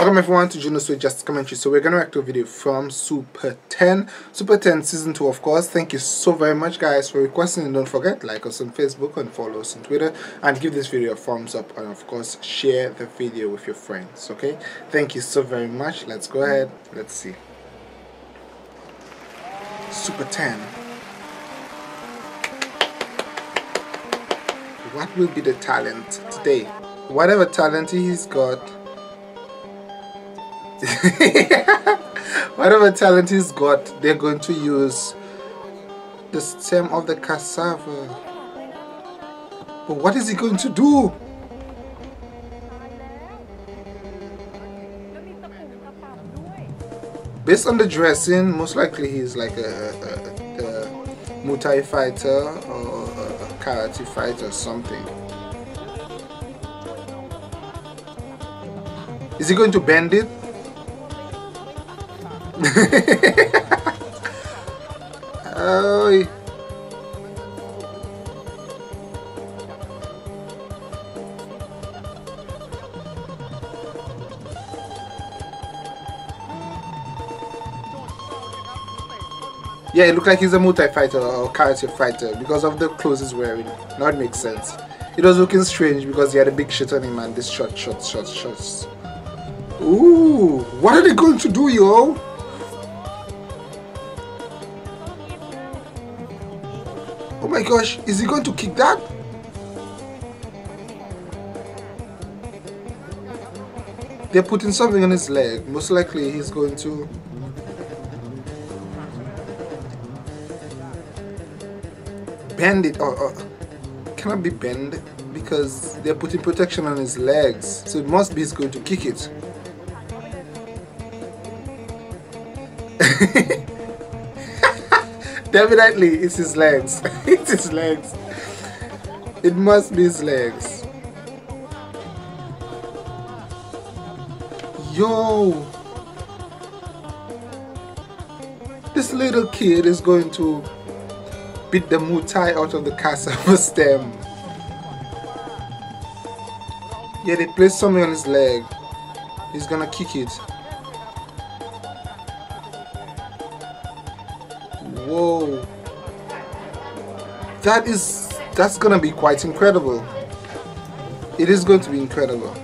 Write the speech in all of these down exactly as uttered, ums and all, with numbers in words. Welcome everyone to Junosuede, just commentary. So we're going to react to a video from Super ten, Super ten Season two of course. Thank you so very much guys for requesting, and don't forget, like us on Facebook and follow us on Twitter, and give this video a thumbs up, and of course share the video with your friends, okay? Thank you so very much. Let's go ahead, let's see. Super ten. What will be the talent today? Whatever talent he's got, whatever talent he's got, they're going to use the stem of the cassava. But what is he going to do? Based on the dressing, most likely he's like a, a, a, a Muay Thai fighter or a, a karate fighter or something. Is he going to bend it? Oh. Yeah, it looks like he's a Muay Thai fighter or karate fighter because of the clothes he's wearing. Now it makes sense. It was looking strange because he had a big shirt on him and this short, short, short, shorts. Ooh, what are they going to do, yo? Oh my gosh, is he going to kick that? They're putting something on his leg. Most likely he's going to... bend it, or, or cannot be bend because they're putting protection on his legs. So it must be he's going to kick it. Definitely, it's his legs. It's his legs. It must be his legs. Yo! This little kid is going to beat the Muay Thai out of the cassava stem. Yeah, they placed something on his leg. He's gonna kick it. Whoa, that is, that's gonna be quite incredible. It is going to be incredible.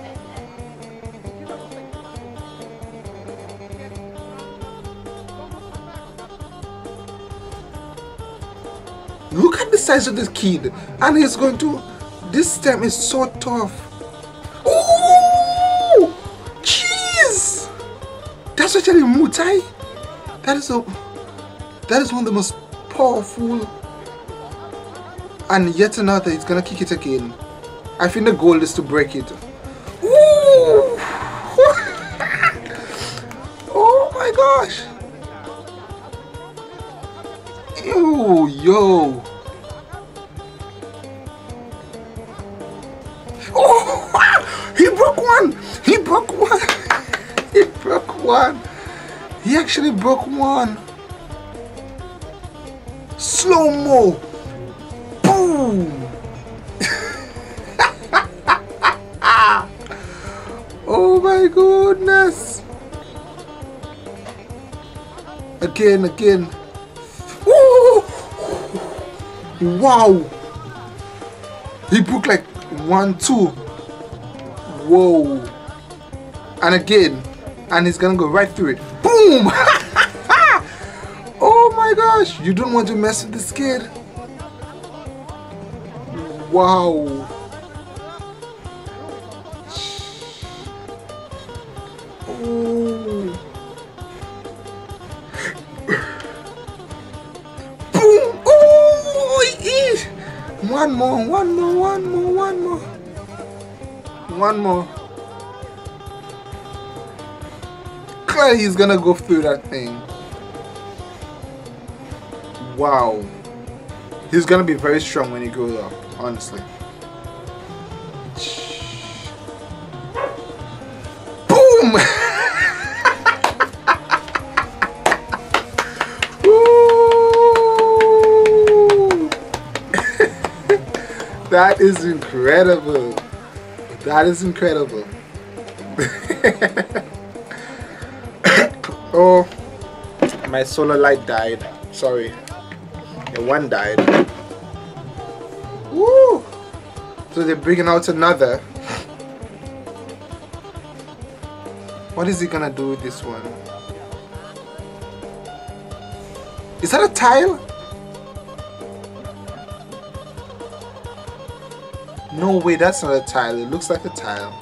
Look at the size of this kid, and he's going to, this stem is so tough. Ooh, jeez, that's actually Muay Thai. That is a, that is one of the most powerful, and yet another, it's gonna kick it again. I think the goal is to break it. Ooh! Oh my gosh! Ew, yo! Oh! He broke one! He broke one! He broke one! He actually broke one! Slow-mo! Boom! Oh my goodness! Again, again. Ooh! Wow! He broke like one, two. Whoa! And again. And he's gonna go right through it. Boom! Oh my gosh, you don't want to mess with this kid. Wow. Oh. Boom. Oh, eat. One more, one more, one more, one more. One more. Clearly he's gonna go through that thing. Wow, he's gonna be very strong when he grows up, honestly. Boom! Ooh. That is incredible. That is incredible. Oh, my solar light died. Sorry, the one died. Woo! So they're bringing out another. What is he gonna do with this one? Is that a tile? No way, that's not a tile. It looks like a tile.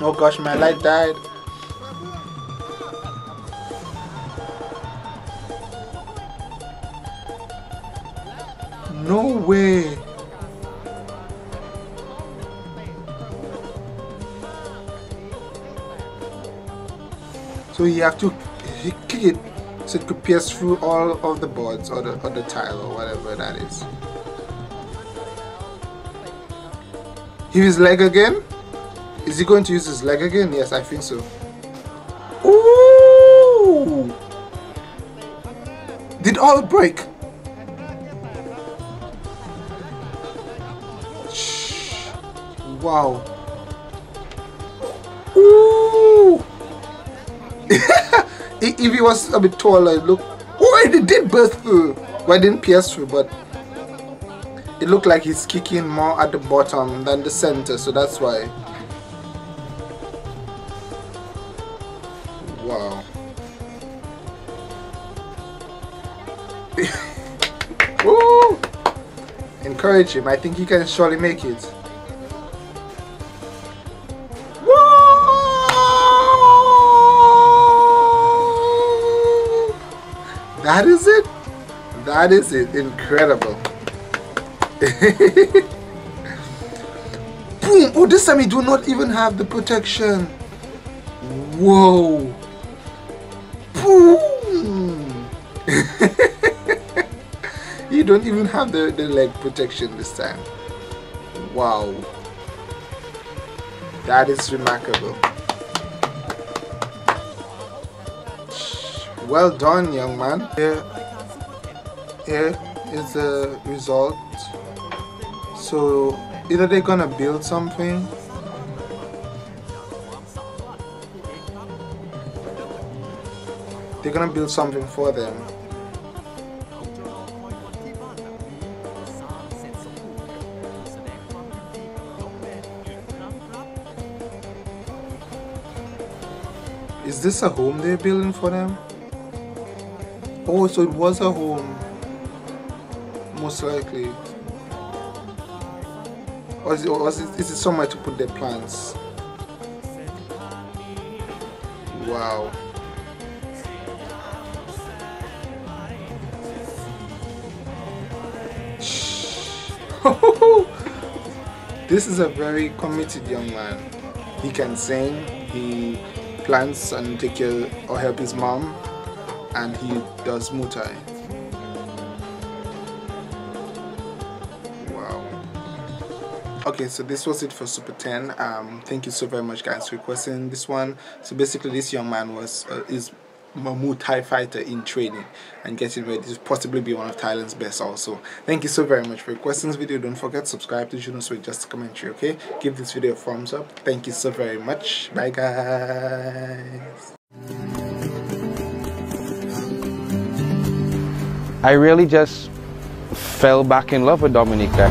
Oh gosh, my light died. No way. So you have to kick it so it could pierce through all of the boards or the, or the tile or whatever that is. His leg again? Is he going to use his leg again? Yes, I think so. Ooh! Did all break? Shh. Wow. Ooh! If he was a bit taller, it looked... Oh, it did burst through. Well, it didn't pierce through, but... It looked like he's kicking more at the bottom than the center, so that's why. Wow. Woo! Encourage him. I think he can surely make it. Woo! That is it. That is it. Incredible. Boom! Oh, this time you do not even have the protection. Whoa! Boom! You don't even have the, the leg protection this time. Wow! That is remarkable. Well done, young man. Here, here is the result. So either they're gonna build something they're gonna build something for them, is this a home they're building for them? Oh, so it was a home, most likely. Or is, it, or is it somewhere to put their plants? Wow. This is a very committed young man. He can sing, he plants and take care or help his mom, and he does Muay Thai. Okay, so this was it for Super ten. Um, thank you so very much, guys, for requesting this one. So basically, this young man was uh, is a Muay Thai fighter in training and getting ready to possibly be one of Thailand's best. Also, thank you so very much for requesting this video. Don't forget, subscribe to Junosuede. Just a commentary, okay? Give this video a thumbs up. Thank you so very much. Bye, guys. I really just fell back in love with Dominica.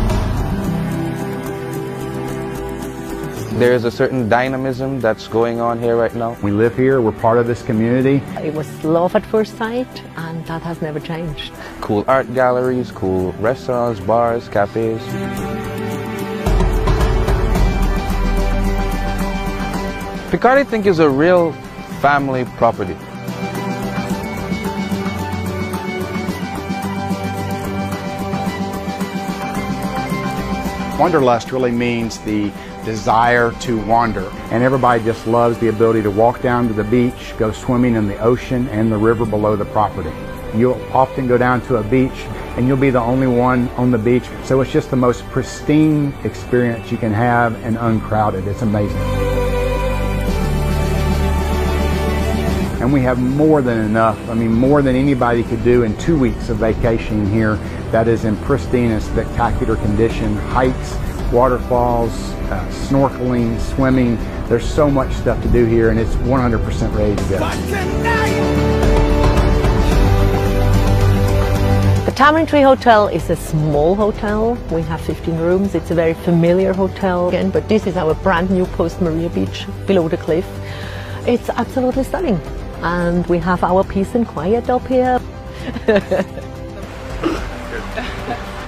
There is a certain dynamism that's going on here right now. We live here, we're part of this community. It was love at first sight, and that has never changed. Cool art galleries, cool restaurants, bars, cafes. Picard, I think, is a real family property. Wanderlust really means the desire to wander, and everybody just loves the ability to walk down to the beach, go swimming in the ocean and the river below the property. You'll often go down to a beach and you'll be the only one on the beach, so it's just the most pristine experience you can have and uncrowded. It's amazing. And we have more than enough, I mean more than anybody could do in two weeks of vacation here, that is in pristine and spectacular condition, hikes, waterfalls, uh, snorkeling, swimming. There's so much stuff to do here, and it's one hundred percent ready to go. The Tamarind Tree Hotel is a small hotel. We have fifteen rooms. It's a very familiar hotel again, but this is our brand new post Maria Beach below the cliff. It's absolutely stunning, and we have our peace and quiet up here.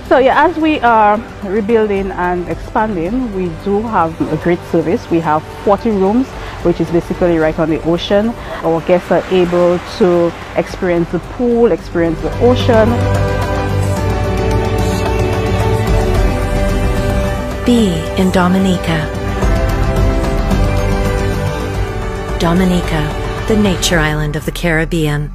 So yeah, as we are rebuilding and expanding, we do have a great service. We have forty rooms, which is basically right on the ocean. Our guests are able to experience the pool, experience the ocean. Be in Dominica. Dominica, the nature island of the Caribbean.